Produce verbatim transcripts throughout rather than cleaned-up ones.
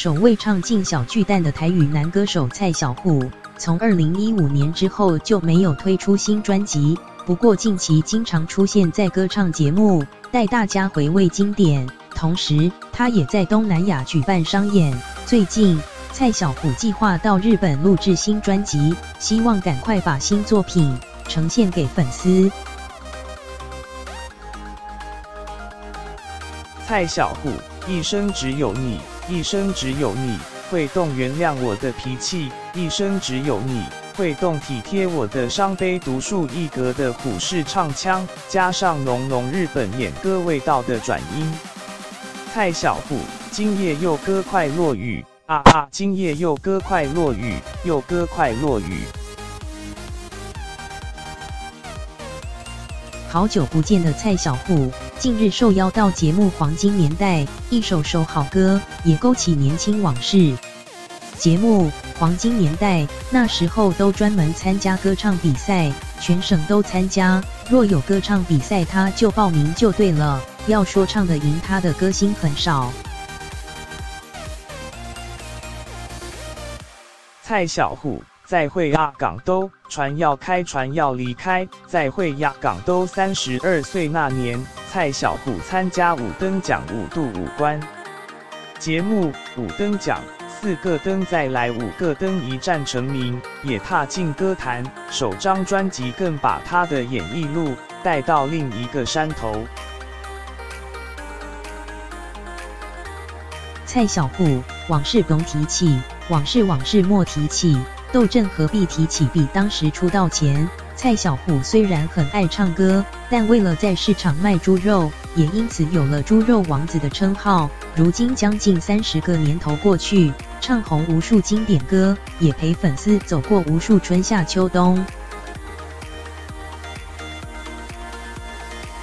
首位唱进小巨蛋的台语男歌手蔡小虎，从二零一五年之后就没有推出新专辑，不过近期经常出现在歌唱节目，带大家回味经典。同时，他也在东南亚举办商演。最近，蔡小虎计划到日本录制新专辑，希望赶快把新作品呈现给粉丝。蔡小虎，一生只有你，一生只有你，会懂原谅我的脾气；一生只有你，会懂体贴我的伤悲。独树一格的虎式唱腔，加上浓浓日本演歌味道的转音。蔡小虎，今夜又歌快落雨。 啊啊！今夜又歌快落雨，又歌快落雨。好久不见的蔡小虎，近日受邀到节目《黄金年代》，一首首好歌也勾起年轻往事。节目《黄金年代》那时候都专门参加歌唱比赛，全省都参加。若有歌唱比赛，他就报名就对了。要说唱的赢他的歌星很少。 蔡小虎，再会啊港都，船要开，船要离开，再会呀港都。三十二岁那年，蔡小虎参加五灯奖五度五关节目，五灯奖四个灯再来五个灯，一战成名，也踏进歌坛。首张专辑更把他的演艺路带到另一个山头。蔡小虎，往事甭提起。 往事往事莫提起，斗阵何必提起？比当时出道前，蔡小虎虽然很爱唱歌，但为了在市场卖猪肉，也因此有了“猪肉王子”的称号。如今将近三十个年头过去，唱红无数经典歌，也陪粉丝走过无数春夏秋冬。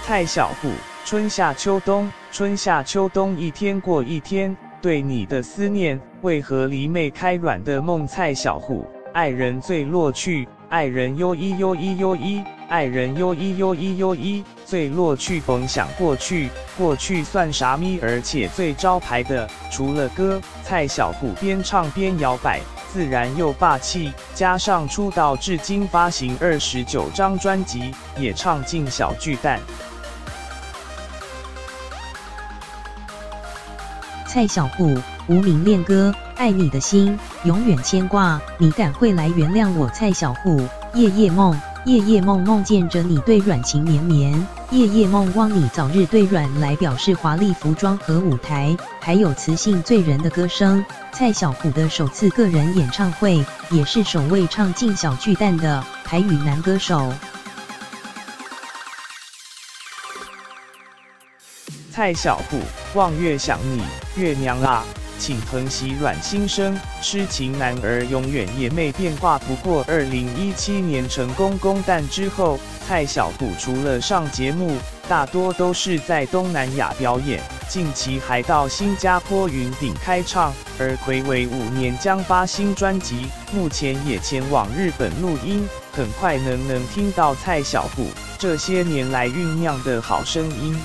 蔡小虎，春夏秋冬，春夏秋冬，一天过一天。 对你的思念，为何离袂开？软的梦，蔡小虎，爱人最落去，爱人哟一哟一哟一，爱人哟一哟一哟一，最落去。甭想过去，过去算啥咪？而且最招牌的，除了歌，蔡小虎边唱边摇摆，自然又霸气。加上出道至今发行二十九张专辑，也唱进小巨蛋。 蔡小虎，无名恋歌，爱你的心永远牵挂，你敢会来原谅我？蔡小虎，夜夜梦，夜夜梦，梦见着你对阮情绵绵，夜夜梦望你早日对阮来，表示华丽服装和舞台，还有磁性醉人的歌声。蔡小虎的首次个人演唱会，也是首位唱进小巨蛋的台语男歌手。 蔡小虎，望月想你，月娘啊，请疼惜阮心声，痴情男儿永远也没变卦。不过，二零一七年成功攻蛋之后，蔡小虎除了上节目，大多都是在东南亚表演，近期还到新加坡云顶开唱。而睽违五年将发新专辑，目前也前往日本录音，很快能能听到蔡小虎这些年来酝酿的好声音。